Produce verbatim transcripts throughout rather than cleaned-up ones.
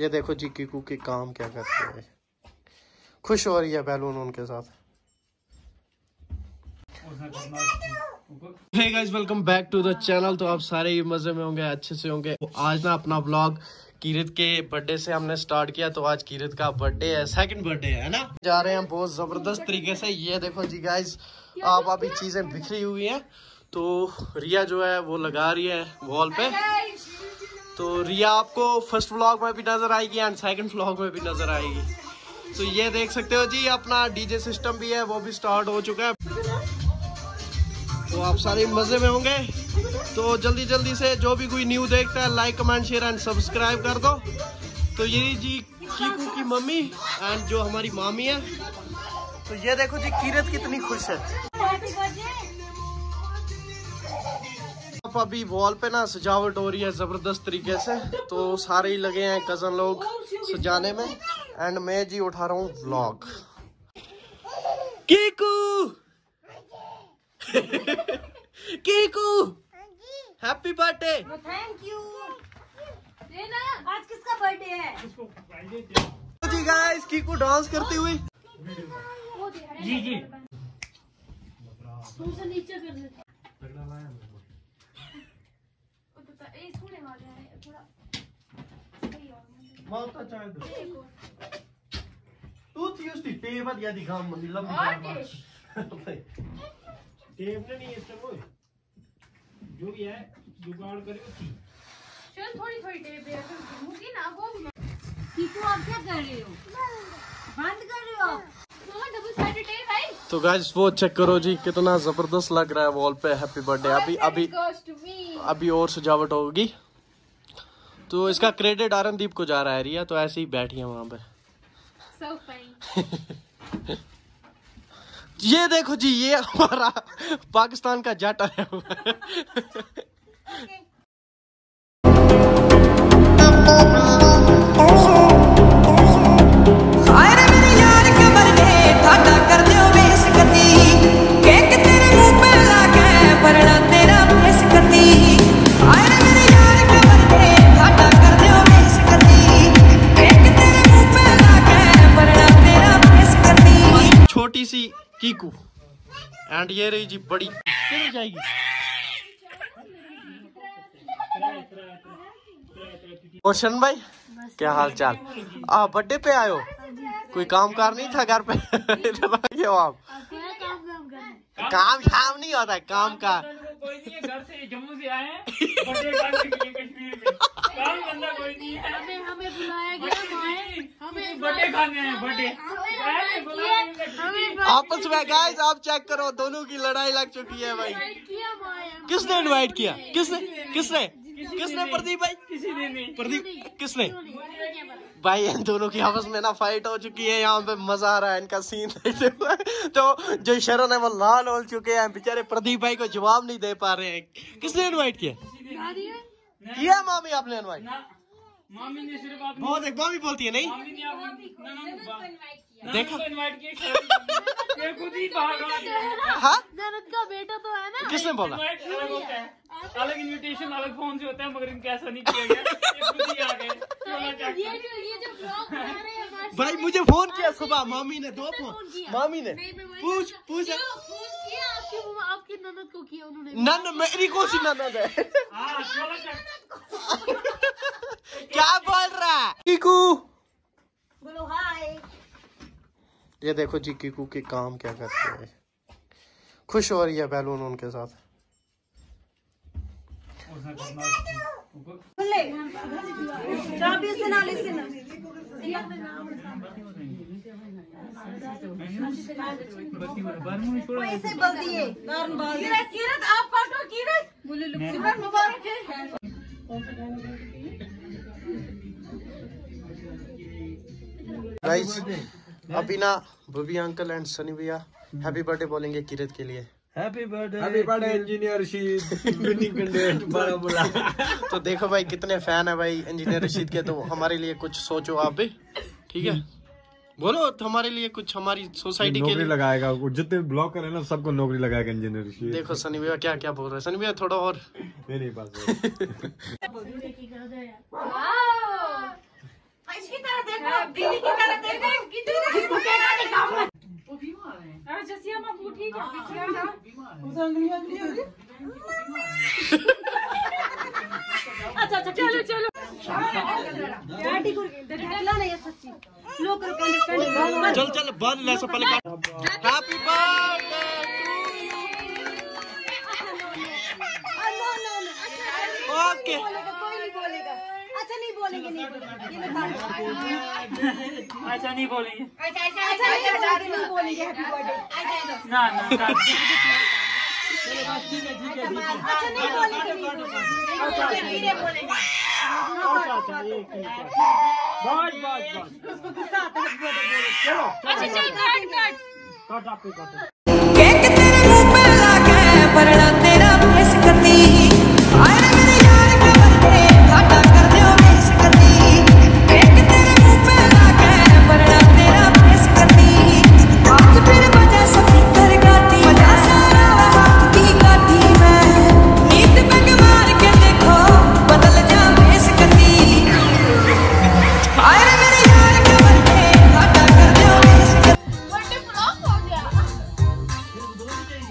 ये देखो जी कीकू के काम क्या करते हैं, खुश हो रही है बैलून उनके साथ। Hey guys welcome back to the channel. तो आप सारे ये मजे में होंगे, अच्छे से होंगे। तो आज ना अपना व्लॉग कीरत के बर्थडे से हमने स्टार्ट किया। तो आज कीरत का बर्थडे है, सेकंड बर्थडे है ना। जा रहे हैं बहुत जबरदस्त तरीके से। ये देखो जी गाइस, आप अभी चीजें बिखरी हुई हैं। तो रिया जो है वो लगा रही है वॉल पे। तो रिया आपको फर्स्ट व्लॉग में भी नजर आएगी एंड सेकंड व्लॉग में भी नजर आएगी। तो ये देख सकते हो जी, अपना डीजे सिस्टम भी है वो भी स्टार्ट हो चुका है। तो आप सारे मजे में होंगे। तो जल्दी जल्दी से जो भी कोई न्यू देखता है like comment share and subscribe कर दो। तो ये जी कीकू की मम्मी एंड जो हमारी मामी है। तो ये देखो जी कीरत कितनी खुश है। आप अभी वॉल पे ना सजावट हो रही है जबरदस्त तरीके से। तो सारे ही लगे हैं कजन लोग सजाने में एंड मैं जी उठा रहा हूँ vlog. Kiku Kiku happy birthday. Thank you. आज किसका बर्थडे है जी गाइस? कीकू डांस करती हुई। जी जी तुमसे नीचे कर देते। टेप ने नहीं इसको जो भी है जुगाड़ करी थी। चल थोड़ी थोड़ी टेप है मुकी ना वो भी। कीकू आप क्या कर रहे हो? बंद कर रहे हो आप? तो डबल साइडेड टेप है। तो गाइस वो चेक करो जी, कितना जबरदस्त लग रहा है वॉल पे हैप्पी बर्थडे। अभी अभी अभी और सजावट होगी। तो इसका क्रेडिट आरनदीप को जा रहा है। रिया तो ऐसे ही बैठी है वहां पे। So funny. ये देखो जी, ये हमारा पाकिस्तान का जट आया हुआ है। छोटी सी कीकू एंड ये रही जी बड़ी। किधर जाएगी? कौशल भाई क्या हाल चाल? आप बर्थडे पे आयो, कोई काम कार नहीं था घर पे? आप काम शाम नहीं होता है काम का। घर से जम्मू से आए हैं हमें बुलाया गया, हमें बर्थडे खाने हैं बर्थडे आपस में। गाइस आप चेक करो, दोनों की लड़ाई लग चुकी है भाई। किसने इनवाइट किया? किसने किसने किसने प्रदीप भाई? किसी ने नहीं। प्रदीप किसने भाई? इन दोनों की आपस में ना फाइट हो चुकी है। यहाँ पे मजा आ रहा है इनका सीन। तो जो शरण है वो लाल हो चुके हैं बेचारे। प्रदीप भाई को जवाब नहीं दे पा रहे हैं। किसने इनवाइट किया? किया मामी आपने इनवाइट? मामी ने सिर्फ आप बहुत एक मामी बोलती है नहीं देखा। किसने बोला? अलग इनविटेशन अलग फोन से होता है मगर इनका ऐसा नहीं किया गया। ये ये जो ब्लॉग बना रहे हैं भाई, मुझे फोन किया सुबह मामी ने, दो फोन मामी ने पूछ पूछ किया। आपके आपके ननद को किया उन्होंने? ननद मेरी कौन सी ननद है? क्या बोल रहा है कीकू? बोलो हाय। ये देखो जी कीकू के काम क्या करते हैं, खुश हो रही है बैलून उनके साथ। गाइस अभी ना बबी अंकल एंड सनी भैया हैप्पी बर्थडे बोलेंगे कीरत के लिए। Happy birthday happy birthday engineer Rashid winning contest बड़ा बोला। तो देखो भाई कितने फैन है भाई इंजीनियर रशीद के। तो हमारे लिए कुछ सोचो आप भी, ठीक है? बोलो तो हमारे लिए कुछ, हमारी सोसाइटी के लिए लगाएगा। जितने ब्लॉक करे ना सबको नौकरी लगाएगा इंजीनियर रशीद। देखो सनी भैया क्या क्या बोल रहे हैं। सनी भैया थोड़ा और नहीं नहीं पास अच्छा अच्छा चलो चलो नहीं सच्ची लोग चल चल बंद ऐसा पहले हैप्पी बर्थडे ओके कोई नहीं बोलेगा अच्छा नहीं बोलेंगे नहीं बोलेंगे अच्छा नहीं बोलेंगे अच्छा अच्छा नहीं बोलेंगे हैप्पी बर्थडे ना ना ठीक है ठीक है अच्छा नहीं बोलेंगे बोलेंगे बहुत बहुत बहुत उसको गुस्सा आता है चलो अच्छा चल काट काट काट आपको काट केक तेरे मुंह पे लाके परड़ा तेरा फेस करती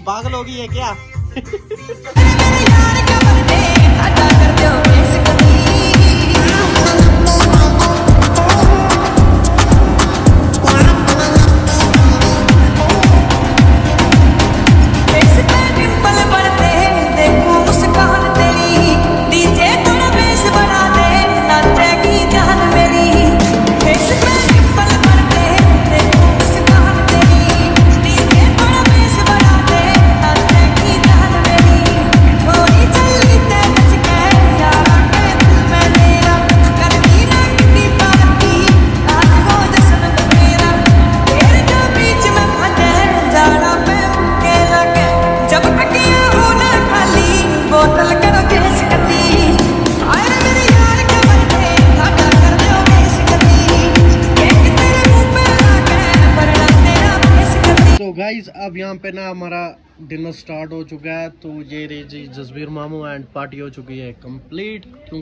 पागल हो गई है क्या गाइज। अब यहाँ पे ना हमारा डिनर स्टार्ट हो चुका है तो ये रे जी जसवीर मामू एंड पार्टी हो चुकी है कंप्लीट।